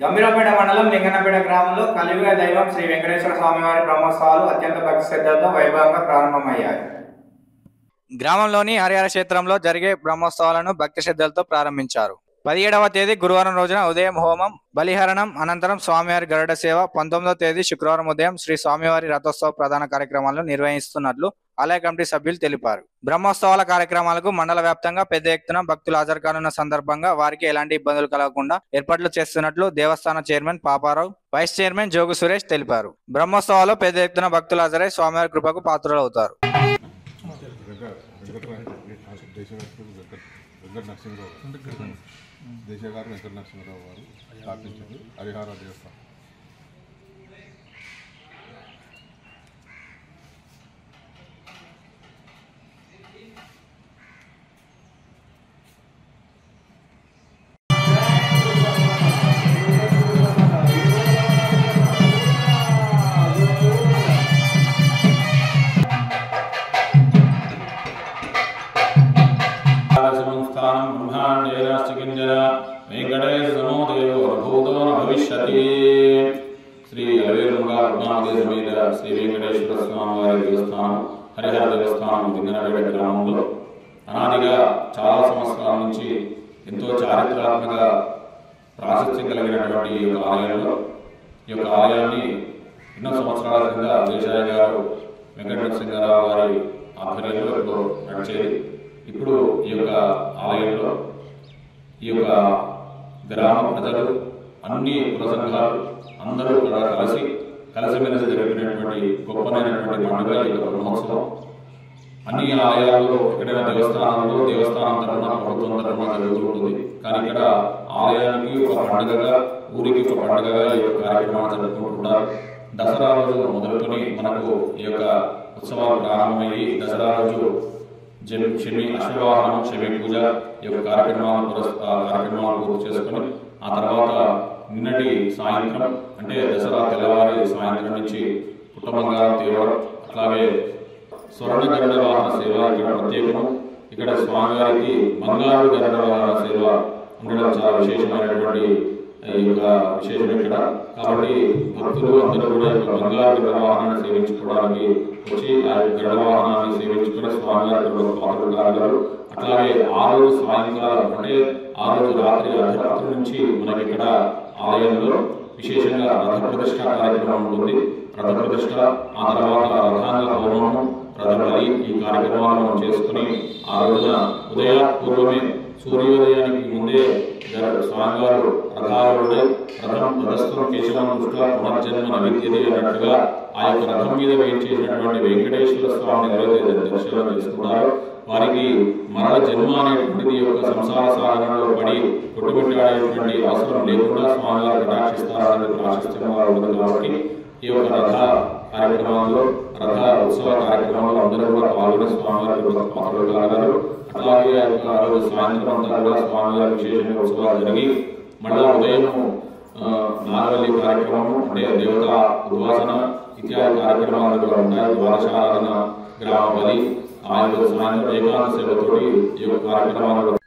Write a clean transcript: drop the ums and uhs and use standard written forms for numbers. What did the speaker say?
గంభీరపేట మండలం లింగనపేట గ్రామంలో కలియుగ దైవం శ్రీ వెంకటేశ్వర స్వామివారి బ్రహ్మోత్సవాలు అత్యంత భక్తి శ్రద్ధలతో వైభవంగా ప్రారంభమయ్యాయి. గ్రామంలోని హరిహర క్షేత్రంలో జరిగే బ్రహ్మోత్సవాలను భక్తి శ్రద్ధలతో ప్రారంభించారు. 17వ తేదీ గురువారం రోజున ఉదయం హోమం, బలిహరణం అనంతరం స్వామివారి గరుడ సేవ, 19వ తేదీ శుక్రవారం ఉదయం శ్రీ స్వామివారి రథోత్సవ ప్రధాన కార్యక్రమాలను నిర్వహిస్తున్నట్లు ఆలయ కమిటీ సభ్యులు తెలిపారు. బ్రహ్మోత్సవాల కార్యక్రమాలకు మండల వ్యాప్తంగా పెద్ద ఎత్తున భక్తులు హాజరు కానున్న సందర్భంగా వారికి ఎలాంటి ఇబ్బందులు కలగకుండా ఏర్పాట్లు చేస్తున్నట్లు దేవస్థాన chairman Paparao, vice chairman Jogu Suresh తెలిపారు. బ్రహ్మోత్సవాల్లో పెద్ద ఎత్తున భక్తులు హాజరై స్వామివారి కృపకు పాత్రులవుతారు. దేశగారు వెంకట నరసింహరావు గారు స్థాపించారు హరిహర దేవస్థానం. శ్రీ అవేరుంగా పద్మాదేశమేద శ్రీ వెంకటేశ్వర స్వామి వారి దేవస్థానం హరిహర దేవస్థానం లింగనపేట గ్రామంలో అనాదిగా చాలా సంవత్సరాల నుంచి ఎంతో చారిత్రాత్మక ప్రాశస్త్యం కలిగినటువంటి ఈ యొక్క ఆలయంలో ఈ యొక్క ఆలయాన్ని ఎన్నో సంవత్సరాల కింద దేశాయ గారు వెంకట నరసింహారావు వారి ఆధ్వర్యంలో ఇప్పుడు నడిచేది. ఇప్పుడు ఈ యొక్క ఆలయంలో ఈ యొక్క గ్రామ ప్రజలు అన్ని కుల సంఘాలు అందరూ కూడా కలిసిమెలిసి జరిపినటువంటి గొప్పనైనటువంటి పండుగ ఈ యొక్క బ్రహ్మోత్సవం. అన్ని ఆలయాల్లో ఎక్కడైనా దేవస్థానంలో దేవస్థానం తరఫున ప్రభుత్వం తరఫున జరుగుతూ ఉంటుంది, కానీ ఇక్కడ ఆలయానికి ఒక పండుగగా ఊరికి ఒక పండుగగా ఈ యొక్క కార్యక్రమాలు జరుపుకుంటున్నారు. దసరా రోజు మొదలుకొని మనకు ఈ యొక్క ఉత్సవాలు ప్రారంభమయ్యి దసరా రోజు శని అశ్వవాహనం శని పూజ ఈ యొక్క కార్యక్రమాలు పూర్తి చేసుకుని ఆ తర్వాత నిన్నటి సాయంత్రం అంటే దసరా తెల్లవారి సాయంత్రం నుంచి పుట్టబంగారం తీయడం, అట్లాగే స్వర్ణ గరుడ వాహన సేవ ఇక్కడ ప్రత్యేకము. ఇక్కడ స్వామివారికి బంగారు గరుడ వాహన సేవ ఉండడం చాలా విశేషమైనటువంటి విశేషం ఇక్కడ. కాబట్టి భక్తులు అందరూ కూడా బంగారు గరుడ వాహనాన్ని సేవించుకోవడానికి వచ్చి ఆ గరుడ వాహనాన్ని సేవించుకుని స్వామివారి పాత్రలు కాగలరు. అట్లాగే ఆ రోజు సాయంకాలం అంటే ఆ రోజు రాత్రి అర్ధరాత్రి నుంచి మనకి ఇక్కడ ఆలయంలో విశేషంగా రథ ప్రతిష్ట కార్యక్రమం ఉంటుంది. రథ ప్రతిష్ట ఆ తర్వాత రథాంగ హోమము రథబలి ఈ కార్యక్రమాలను మనం చేసుకుని ఆ రోజున ఉదయపూర్వమే సూర్యోదయానికి ముందే స్వామివారు రథారుడే రథం ప్రదస్థం కేశవం దృష్ట్యా పునర్జన్మ విద్యది అన్నట్టుగా ఆ యొక్క రథం మీద వేయించేసినటువంటి వెంకటేశ్వర స్వామిని ఎవరైతే దర్శనం చేసుకున్నారో వారికి మరణ జన్మ అనేటువంటిది యొక్క సంసార సాధనలో పడి కొట్టుబెట్టాడేటువంటి అవసరం లేకుండా స్వామివారు రక్షిస్తారని ప్రాశస్త్యం వారు ఉంది. కాబట్టి ఈ యొక్క రథ కార్యక్రమంలో రథ ఉత్సవ కార్యక్రమంలో అందరూ కూడా పాల్గొనే స్వామివారి పాత్రలు కాగలరు. అలాగే ఆ రోజు సాయంత్రం అంతా కూడా స్వామివారి విశేషమైన ఉత్సవాలు జరిగి మళ్ళా ఉదయం నాగవల్లి కార్యక్రమము అంటే దేవత ఉద్వాసన ఇత్యాది కార్యక్రమాలు కూడా ఉన్నాయి. ద్వాదశారాధన గ్రామ బలి ఆ యొక్క సాయంత్రం ఏకాదశి ఈ యొక్క కార్యక్రమాలు